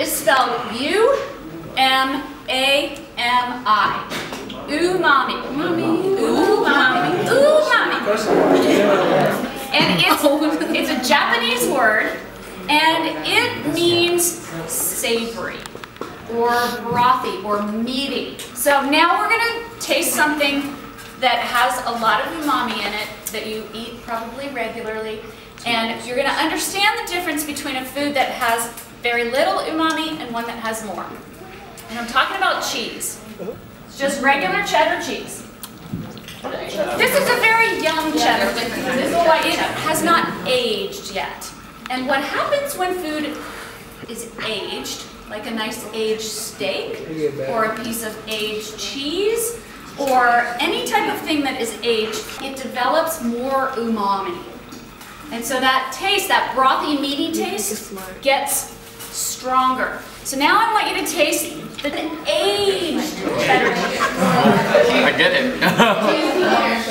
is spelled U-M-A-M-I. Umami. Umami. Umami. Umami. And it's a Japanese word, and it means savory, or brothy, or meaty. So now we're going to taste something that has a lot of umami in it that you eat probably regularly. And you're going to understand the difference between a food that has very little umami and one that has more. And I'm talking about cheese. It's just regular cheddar cheese. This is a very young cheddar. It has not aged yet. And what happens when food is aged, like a nice aged steak or a piece of aged cheese or any type of thing that is aged, it develops more umami. And so that taste, that brothy, meaty taste, gets stronger. So now I want you to taste the aged cheddar. I get it.